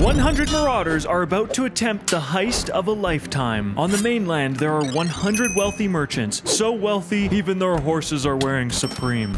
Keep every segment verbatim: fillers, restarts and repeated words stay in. one hundred marauders are about to attempt the heist of a lifetime. On the mainland, there are one hundred wealthy merchants, so wealthy even their horses are wearing Supreme.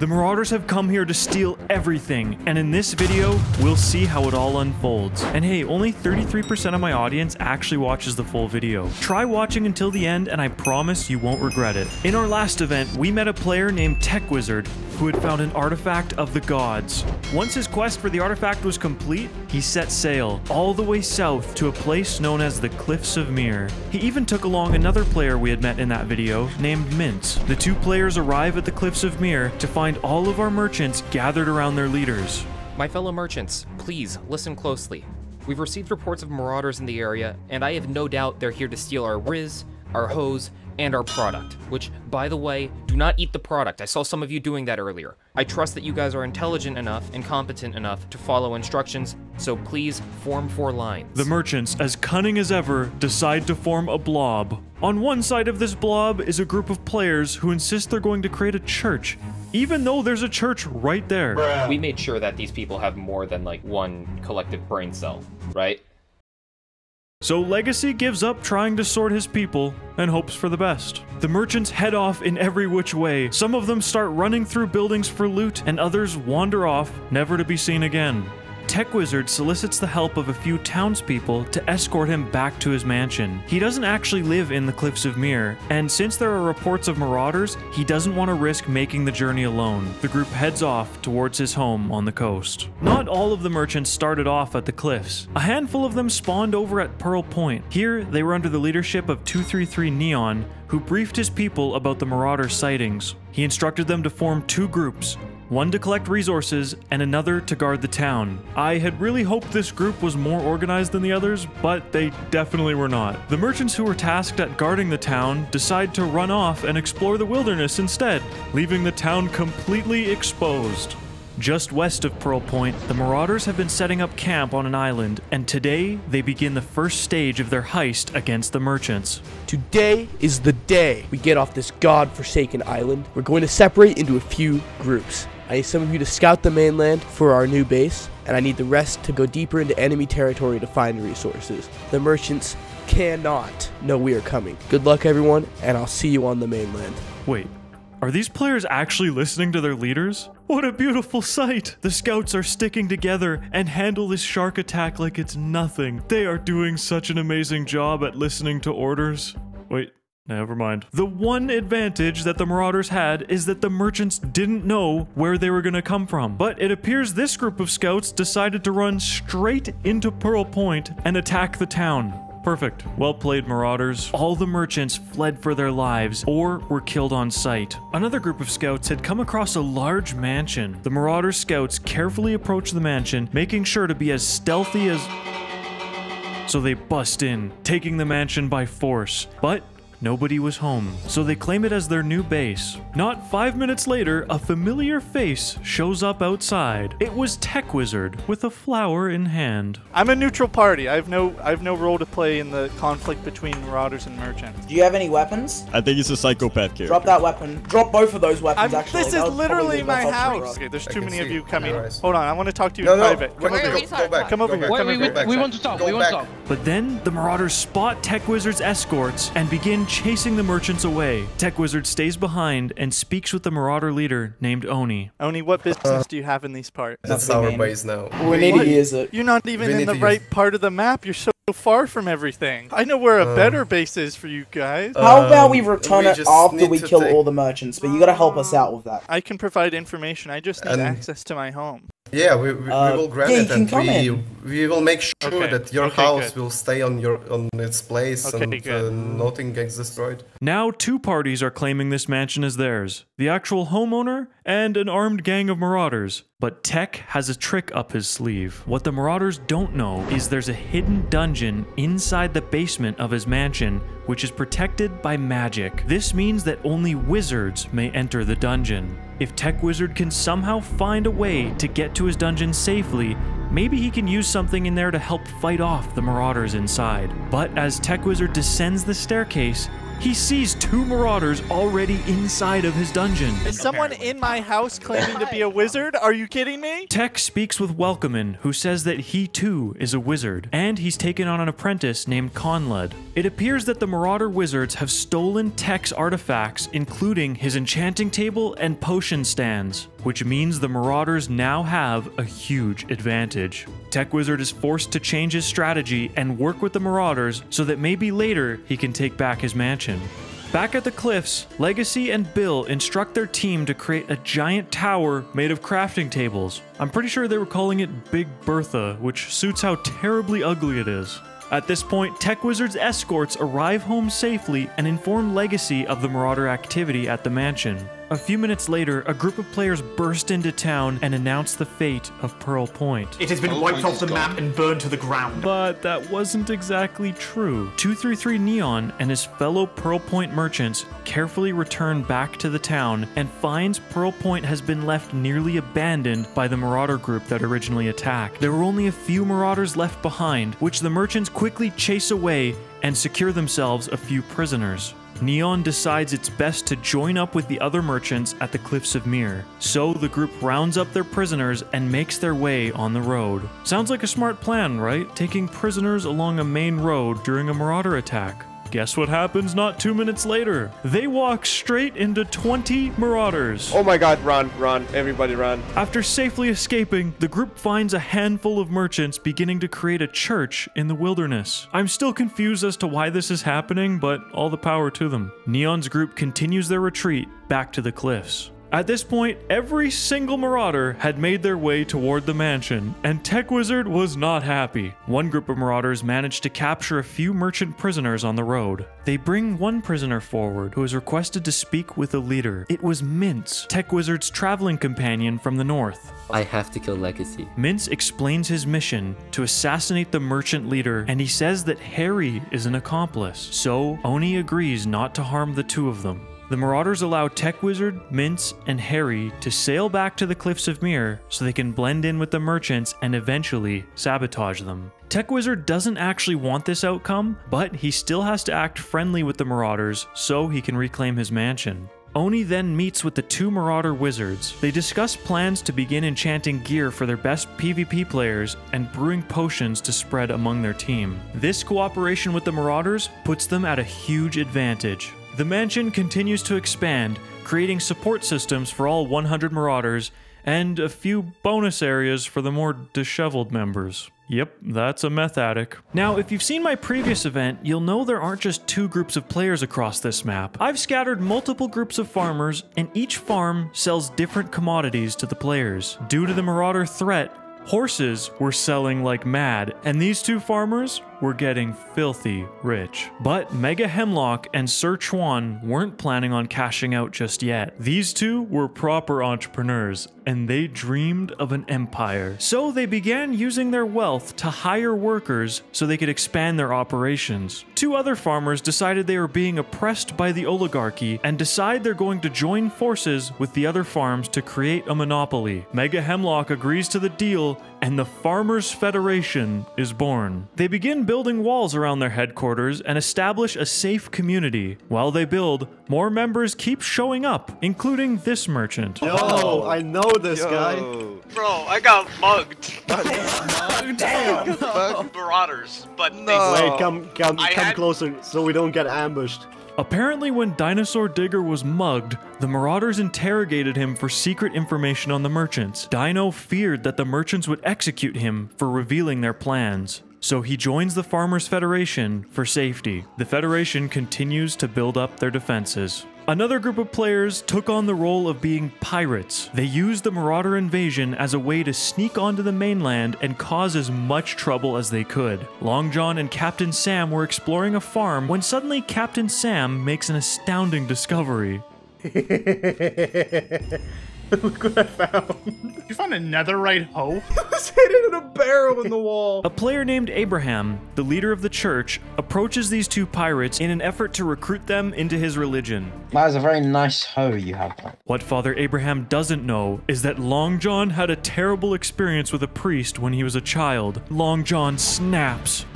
The marauders have come here to steal everything, and in this video, we'll see how it all unfolds. And hey, only thirty-three percent of my audience actually watches the full video. Try watching until the end, and I promise you won't regret it. In our last event, we met a player named Tech Wizard, who had found an artifact of the gods. Once his quest for the artifact was complete, he set sail all the way south to a place known as the Cliffs of Mir. He even took along another player we had met in that video named Mince. The two players arrive at the Cliffs of Mir to find all of our merchants gathered around their leaders. My fellow merchants, please listen closely. We've received reports of marauders in the area, and I have no doubt they're here to steal our riz, our hose, and our product, which, by the way, do not eat the product. I saw some of you doing that earlier. I trust that you guys are intelligent enough and competent enough to follow instructions, so please form four lines. The merchants, as cunning as ever, decide to form a blob. On one side of this blob is a group of players who insist they're going to create a church, even though there's a church right there. Bruh. We made sure that these people have more than, like, one collective brain cell, right? So Legacy gives up trying to sort his people and hopes for the best. The merchants head off in every which way. Some of them start running through buildings for loot, and others wander off, never to be seen again. Tech Wizard solicits the help of a few townspeople to escort him back to his mansion. He doesn't actually live in the Cliffs of Mir, and since there are reports of marauders, he doesn't want to risk making the journey alone. The group heads off towards his home on the coast. Not all of the merchants started off at the cliffs. A handful of them spawned over at Pearl Point. Here, they were under the leadership of two thirty-three Neon, who briefed his people about the marauder sightings. He instructed them to form two groups, one to collect resources, and another to guard the town. I had really hoped this group was more organized than the others, but they definitely were not. The merchants who were tasked at guarding the town decide to run off and explore the wilderness instead, leaving the town completely exposed. Just west of Pearl Point, the marauders have been setting up camp on an island, and today they begin the first stage of their heist against the merchants. Today is the day we get off this godforsaken island. We're going to separate into a few groups. I need some of you to scout the mainland for our new base, and I need the rest to go deeper into enemy territory to find resources. The merchants cannot know we are coming. Good luck, everyone, and I'll see you on the mainland. Wait, are these players actually listening to their leaders? What a beautiful sight! The scouts are sticking together and handle this shark attack like it's nothing. They are doing such an amazing job at listening to orders. Wait. Never mind. The one advantage that the marauders had is that the merchants didn't know where they were going to come from. But it appears this group of scouts decided to run straight into Pearl Point and attack the town. Perfect. Well played, marauders. All the merchants fled for their lives or were killed on sight. Another group of scouts had come across a large mansion. The marauder scouts carefully approached the mansion, making sure to be as stealthy as... So they bust in, taking the mansion by force. But nobody was home, so they claim it as their new base. Not five minutes later, a familiar face shows up outside. It was Tech Wizard with a flower in hand. I'm a neutral party. I have no, I have no role to play in the conflict between marauders and merchants. Do you have any weapons? I think he's a psychopath character. Drop that weapon. Drop both of those weapons. I'm, actually, this is literally my house. Okay, there's too many of you coming. Hold on, I want to talk to you no, in no. private. Come over here. Go back. Come over here. Wait, wait, we want to talk. We want to talk. But then the marauders spot Tech Wizard's escorts and begin chasing the merchants away. Tech Wizard stays behind and speaks with the marauder leader named Oni. Oni, what business do you have in these parts? That's our base now. We need to use it. You're not even in the right part of the map. You're so far from everything. I know where a better base is for you guys. Um, How about we return we it after we kill all the merchants? But you gotta help us out with that. I can provide information. I just need um, access to my home. Yeah, we, we, uh, we will grab yeah, it and we, we will make sure okay. that your okay, house good. will stay on your on its place okay, and uh, nothing gets destroyed. Now two parties are claiming this mansion as theirs, the actual homeowner and an armed gang of marauders. But Tech has a trick up his sleeve. What the marauders don't know is there's a hidden dungeon inside the basement of his mansion, which is protected by magic. This means that only wizards may enter the dungeon. If Tech Wizard can somehow find a way to get to his dungeon safely, maybe he can use something in there to help fight off the marauders inside. But as Tech Wizard descends the staircase, he sees two marauders already inside of his dungeon. Is someone in my house claiming to be a wizard? Are you kidding me? Tech speaks with Welcomin, who says that he too is a wizard, and he's taken on an apprentice named Conled. It appears that the Marauder wizards have stolen Tech's artifacts, including his enchanting table and potion stands, which means the Marauders now have a huge advantage. Tech Wizard is forced to change his strategy and work with the Marauders so that maybe later he can take back his mansion. Back at the cliffs, Legacy and Bill instruct their team to create a giant tower made of crafting tables. I'm pretty sure they were calling it Big Bertha, which suits how terribly ugly it is. At this point, Tech Wizard's escorts arrive home safely and inform Legacy of the Marauder activity at the mansion. A few minutes later, a group of players burst into town and announce the fate of Pearl Point. It has been wiped off the map and burned to the ground. But that wasn't exactly true. two thirty-three Neon and his fellow Pearl Point merchants carefully return back to the town and finds Pearl Point has been left nearly abandoned by the Marauder group that originally attacked. There were only a few Marauders left behind, which the merchants quickly chase away and secure themselves a few prisoners. Neon decides it's best to join up with the other merchants at the Cliffs of Mir, so the group rounds up their prisoners and makes their way on the road. Sounds like a smart plan, right? Taking prisoners along a main road during a Marauder attack. Guess what happens not two minutes later? They walk straight into twenty Marauders. Oh my god, run, run, everybody run. After safely escaping, the group finds a handful of merchants beginning to create a church in the wilderness. I'm still confused as to why this is happening, but all the power to them. Neon's group continues their retreat back to the cliffs. At this point, every single Marauder had made their way toward the mansion, and Tech Wizard was not happy. One group of Marauders managed to capture a few merchant prisoners on the road. They bring one prisoner forward, who is requested to speak with the leader. It was Mince, Tech Wizard's traveling companion from the north. I have to kill Legacy. Mince explains his mission to assassinate the merchant leader, and he says that Harry is an accomplice, so Oni agrees not to harm the two of them. The Marauders allow Tech Wizard, Mince, and Harry to sail back to the Cliffs of Mir so they can blend in with the merchants and eventually sabotage them. Tech Wizard doesn't actually want this outcome, but he still has to act friendly with the Marauders so he can reclaim his mansion. Oni then meets with the two Marauder wizards. They discuss plans to begin enchanting gear for their best PvP players and brewing potions to spread among their team. This cooperation with the Marauders puts them at a huge advantage. The mansion continues to expand, creating support systems for all one hundred Marauders, and a few bonus areas for the more disheveled members. Yep, that's a meth attic. Now, if you've seen my previous event, you'll know there aren't just two groups of players across this map. I've scattered multiple groups of farmers, and each farm sells different commodities to the players. Due to the Marauder threat, horses were selling like mad, and these two farmers were getting filthy rich. But Mega Hemlock and Sir Chuan weren't planning on cashing out just yet. These two were proper entrepreneurs, and they dreamed of an empire. So they began using their wealth to hire workers so they could expand their operations. Two other farmers decided they were being oppressed by the oligarchy and decide they're going to join forces with the other farms to create a monopoly. Mega Hemlock agrees to the deal, and the Farmers Federation is born. They begin building walls around their headquarters and establish a safe community. While they build, more members keep showing up, including this merchant. Yo, I know this Yo. guy. Bro, I got mugged. mugged? Damn. Mugged Marauders, but no. they- Wait, come, come, I come had... closer so we don't get ambushed. Apparently, when Dinosaur Digger was mugged, the Marauders interrogated him for secret information on the merchants. Dino feared that the merchants would execute him for revealing their plans, so he joins the Farmers Federation for safety. The Federation continues to build up their defenses. Another group of players took on the role of being pirates. They used the Marauder invasion as a way to sneak onto the mainland and cause as much trouble as they could. Long John and Captain Sam were exploring a farm when suddenly Captain Sam makes an astounding discovery. Look what I found. You found a netherite hoe? It was hidden in a barrel in the wall. A player named Abraham, the leader of the church, approaches these two pirates in an effort to recruit them into his religion. That was a very nice hoe you have. What Father Abraham doesn't know is that Long John had a terrible experience with a priest when he was a child. Long John snaps.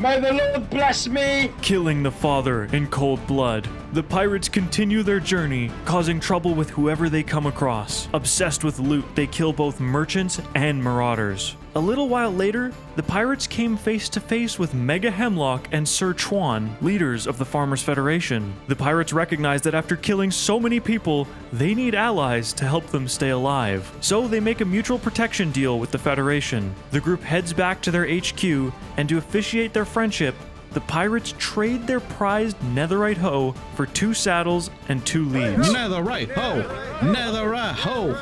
May the Lord bless me! Killing the father in cold blood. The pirates continue their journey, causing trouble with whoever they come across. Obsessed with loot, they kill both merchants and marauders. A little while later, the pirates came face to face with Mega Hemlock and Sir Chuan, leaders of the Farmers Federation. The pirates recognize that after killing so many people, they need allies to help them stay alive. So they make a mutual protection deal with the Federation. The group heads back to their H Q, and to officiate their friendship, the pirates trade their prized netherite hoe for two saddles and two leaves. Netherite hoe! Netherite hoe!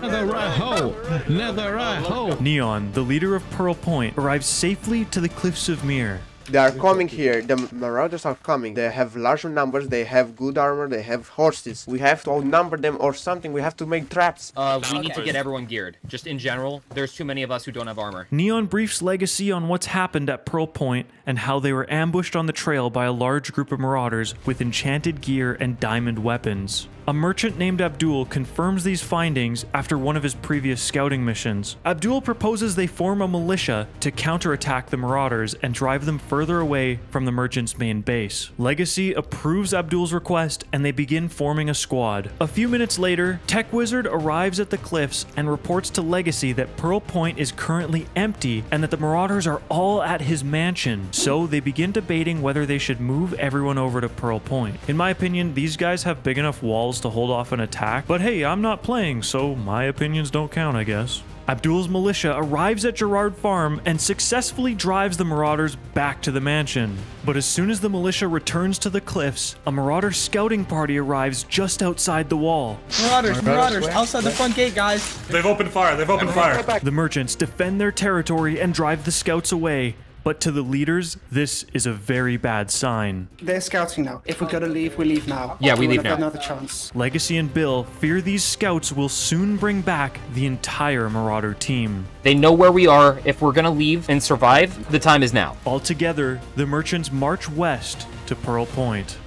Netherite hoe! Netherite hoe! Neon, the leader of Pearl Point, arrives safely to the Cliffs of Mir. They are coming here. The Marauders are coming. They have larger numbers. They have good armor. They have horses. We have to outnumber them or something. We have to make traps. Uh, we need to get everyone geared. Just in general, there's too many of us who don't have armor. Neon briefs Legacy on what's happened at Pearl Point and how they were ambushed on the trail by a large group of Marauders with enchanted gear and diamond weapons. A merchant named Abdul confirms these findings after one of his previous scouting missions. Abdul proposes they form a militia to counterattack the Marauders and drive them further away from the merchant's main base. Legacy approves Abdul's request and they begin forming a squad. A few minutes later, Tech Wizard arrives at the cliffs and reports to Legacy that Pearl Point is currently empty and that the Marauders are all at his mansion. So they begin debating whether they should move everyone over to Pearl Point. In my opinion, these guys have big enough walls to hold off an attack, but hey, I'm not playing, so my opinions don't count, I guess. Abdul's militia arrives at Gerard Farm and successfully drives the Marauders back to the mansion. But as soon as the militia returns to the cliffs, a Marauder scouting party arrives just outside the wall. Marauders, Marauders, outside the front gate, guys. They've opened fire, they've opened fire. The merchants defend their territory and drive the scouts away. But to the leaders, this is a very bad sign. They're scouting now. If we're gonna leave, we leave now. Yeah, we leave now. Another chance. Legacy and Bill fear these scouts will soon bring back the entire Marauder team. They know where we are. If we're gonna leave and survive, the time is now. Altogether, the merchants march west to Pearl Point.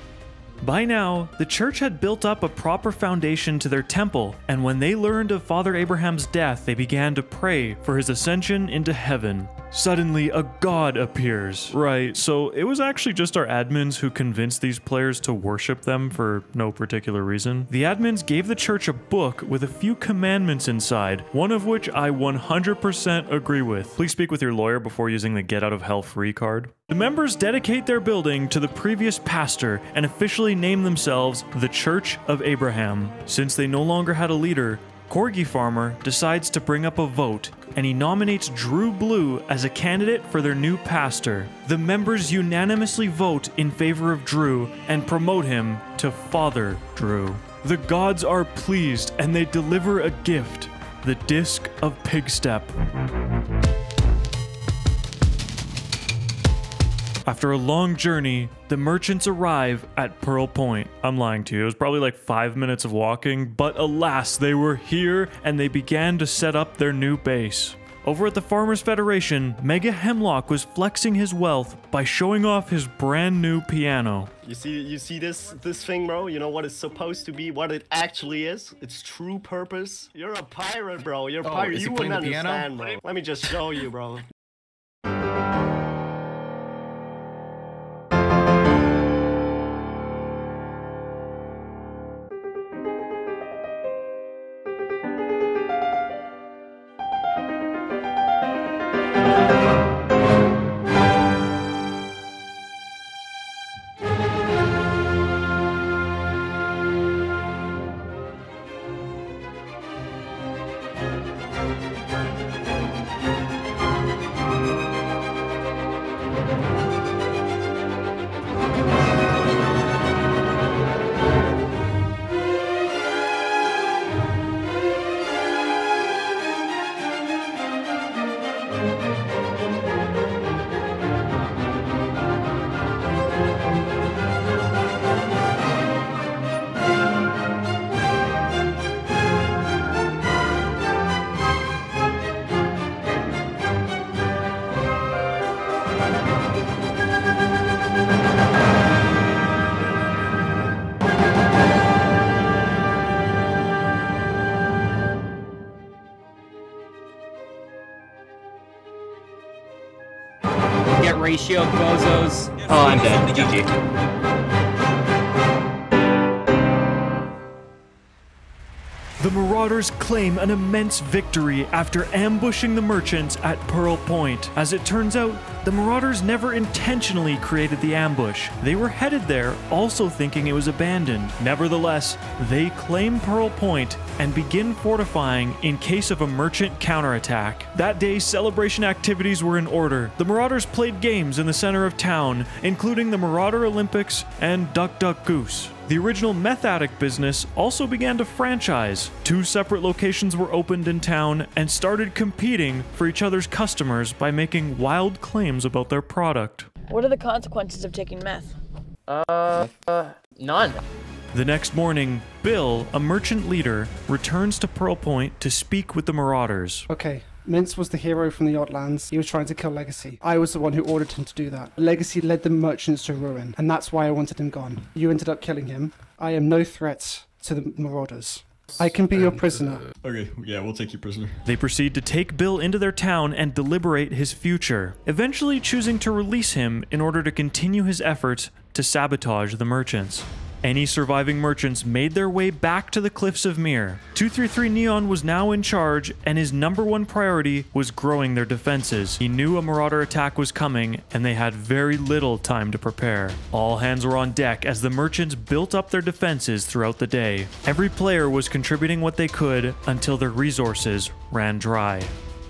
By now, the church had built up a proper foundation to their temple, and when they learned of Father Abraham's death, they began to pray for his ascension into heaven. Suddenly, a god appears. Right, so it was actually just our admins who convinced these players to worship them for no particular reason. The admins gave the church a book with a few commandments inside, one of which I one hundred percent agree with. Please speak with your lawyer before using the get out of hell free card. The members dedicate their building to the previous pastor and officially name themselves the Church of Abraham. Since they no longer had a leader, Corgi Farmer decides to bring up a vote, and he nominates Drew Blue as a candidate for their new pastor. The members unanimously vote in favor of Drew and promote him to Father Drew. The gods are pleased, and they deliver a gift, the Disc of Pigstep. After a long journey, the merchants arrive at Pearl Point. I'm lying to you, it was probably like five minutes of walking, but alas, they were here and they began to set up their new base. Over at the Farmers Federation, Mega Hemlock was flexing his wealth by showing off his brand new piano. You see, you see this this thing, bro? You know what it's supposed to be, what it actually is? Its true purpose? You're a pirate, bro. You're a pirate. Oh, is he playing the piano? You wouldn't understand, bro. Let me just show you, bro. target ratio, bozos. Oh, I'm dead. G G. The Marauders claim an immense victory after ambushing the merchants at Pearl Point. As it turns out, the Marauders never intentionally created the ambush. They were headed there, also thinking it was abandoned. Nevertheless, they claim Pearl Point and begin fortifying in case of a merchant counterattack. That day, celebration activities were in order. The Marauders played games in the center of town, including the Marauder Olympics and Duck Duck Goose. The original Meth Attic business also began to franchise. Two separate locations were opened in town and started competing for each other's customers by making wild claims about their product. What are the consequences of taking meth? Uh, uh, none. The next morning, Bill, a merchant leader, returns to Pearl Point to speak with the Marauders. Okay, Mince was the hero from the Oddlands. He was trying to kill Legacy. I was the one who ordered him to do that. Legacy led the merchants to ruin, and that's why I wanted him gone. You ended up killing him. I am no threat to the Marauders. I can be your prisoner. Okay, yeah, we'll take you prisoner. They proceed to take Bill into their town and deliberate his future, eventually choosing to release him in order to continue his efforts to sabotage the merchants. Any surviving merchants made their way back to the Cliffs of Mir. two thirty-three Neon was now in charge, and his number one priority was growing their defenses. He knew a Marauder attack was coming, and they had very little time to prepare. All hands were on deck as the merchants built up their defenses throughout the day. Every player was contributing what they could until their resources ran dry.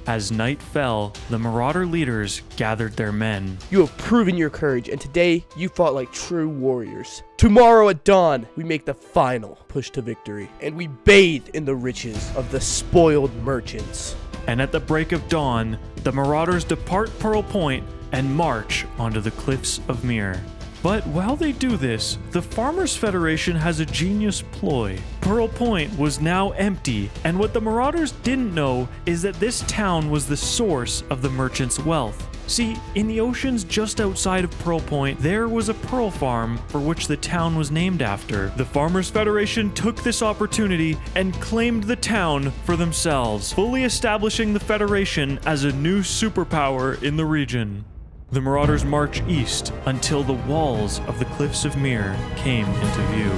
As night fell, the Marauder leaders gathered their men. You have proven your courage, and today you fought like true warriors. Tomorrow at dawn, we make the final push to victory, and we bathe in the riches of the spoiled merchants. And at the break of dawn, the Marauders depart Pearl Point and march onto the Cliffs of Mir. But while they do this, the Farmers Federation has a genius ploy. Pearl Point was now empty, and what the Marauders didn't know is that this town was the source of the merchants' wealth. See, in the oceans just outside of Pearl Point, there was a pearl farm for which the town was named after. The Farmers Federation took this opportunity and claimed the town for themselves, fully establishing the Federation as a new superpower in the region. The Marauders march east until the walls of the Cliffs of Mir came into view.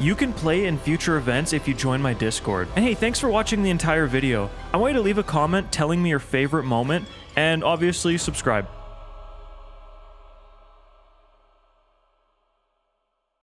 You can play in future events if you join my Discord. And hey, thanks for watching the entire video. I want you to leave a comment telling me your favorite moment, and obviously subscribe.